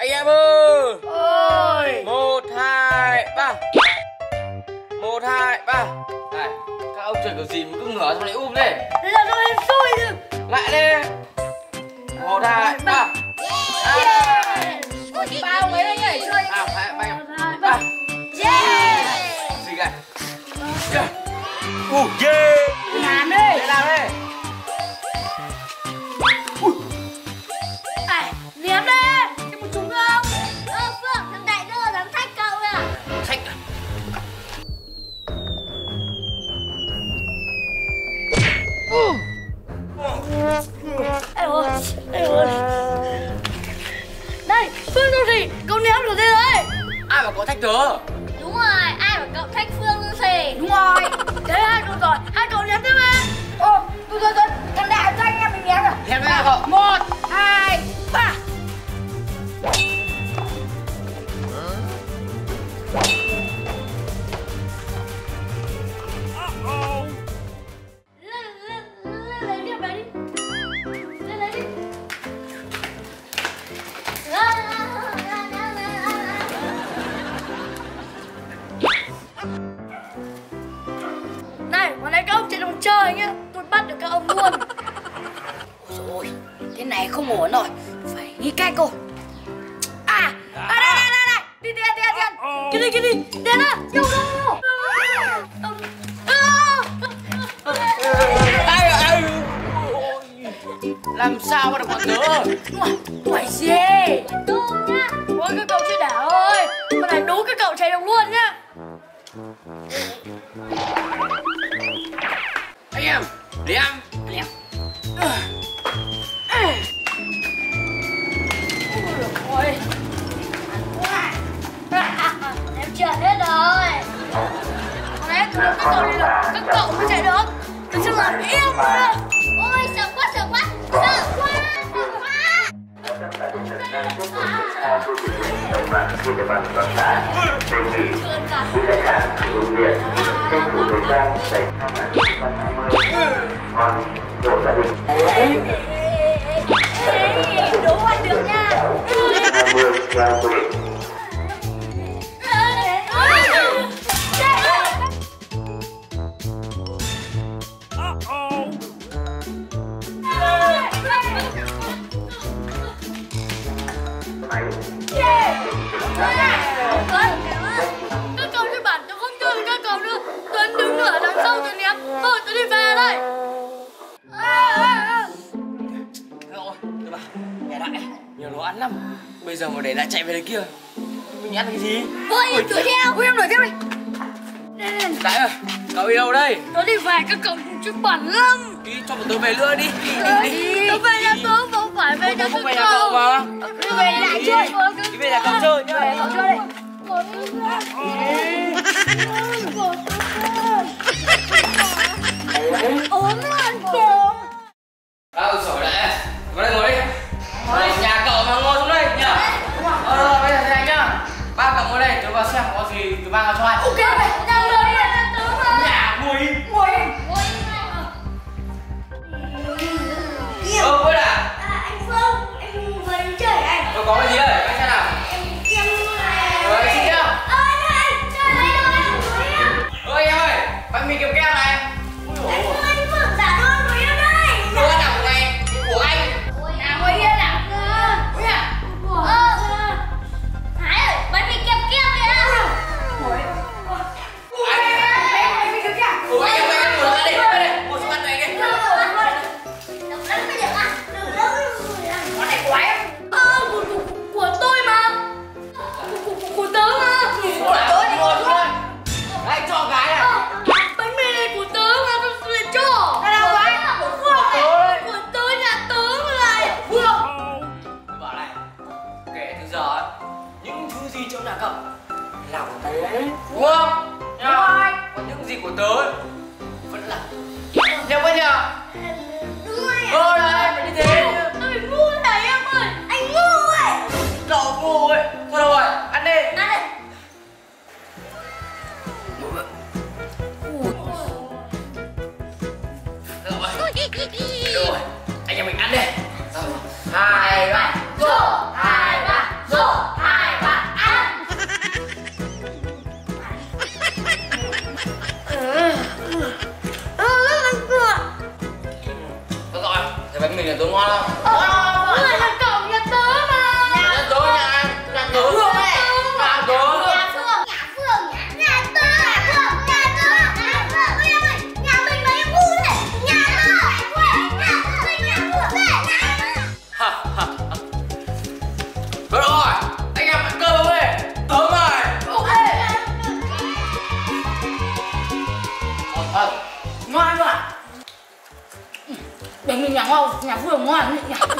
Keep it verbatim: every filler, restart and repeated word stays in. Anh em ơi! Ôi! Một, hai, ba! Một, hai, ba! Này, các ông trời kiểu gì mà cứ ngửa xong lại um lên. Thế là nó lên xui chứ. Lại lên! Một, hai, ba! Yeah! Ba ông ấy anh ấy! À, hai, ba! Một, hai, ba! Yeah! Gì kìa? Yeah! Uh, yeah! Làm đi! Để làm đi! Đúng rồi, ai mà cậu thách Phương nữa thì đúng rồi. Đấy, hai cậu rồi, hai cậu ném tiếp em. Ô, tôi tôi tôi, em đại cho anh em mình ném rồi. Ném ra cậu. Một, hai, ba. Chơi nhá, tôi bắt được các ông luôn. Ôi dồi ôi, thế này không ổn rồi, phải nghĩ cách cô. À, à đây đây đây đây, đi tiền tiền tiền, cái gì cái gì, tiền đó, đâu đâu. Làm sao mà được bọn nữa? Quẩy gì? Đúng nhá. Ôi cái cậu chưa đảo ơi, mà này đúng cái cậu chạy được luôn nhá. Anh em, để ăn. Anh em. Ôi, em trượt hết rồi. Còn đấy, tôi đưa các cậu đi được, các cậu mới chạy được. Tôi chưa làm yêu mà. Ôi, sợ quá, sợ quá, sợ quá, sợ quá. Đố anh được nha. Bây giờ mà để lại chạy về đây kia mình ăn cái gì? Ôi, đuổi theo! Ôi, em đuổi theo đi! Đại ơi! Cậu đi đâu đây? Tớ đi về, các cậu chút bẩn lắm! Đi, cho bọn tớ về nữa đi! Đi! Tớ về nhà tớ, không phải về nhà các cậu! Tớ về nhà lại chơi! Đi về nhà cậu chơi nhá! Về nhà cậu chơi đi! Cậu đi ra! Cậu đi ra! Ốm lên cậu! Tao được sổ đã! Vào đây ngồi đi! Nhà cậu mà ngồi xuống đây nhá. Ờ rồi, bây giờ thế này nhá. Ba cậu ngồi đây, tớ vào xem có gì tớ mang cho anh. Ok, nhà ngồi đi, tớ vào. Nhà ngồi đi. Ngồi đi. Ngồi đi. Ờ, Phương à? À, anh Phương, em muốn chơi anh. Có cái gì đấy, anh xem nào. Em kiếm này. Ờ, xin nhá. Ơ, anh, chơi này đâu em, ngồi đi em. Ơ, anh em ơi, bánh mì kẹp keo này. Ui dồi ôi. Anh Phương, anh Phương giả thôi, ngồi em đây. Tớ ăn đảo này, của anh. Nào ngồi yên nào. Rồi, anh em mình ăn đi. Hai ba, rô, hai ba, rô. nhà ngon, nhà vừa ngon.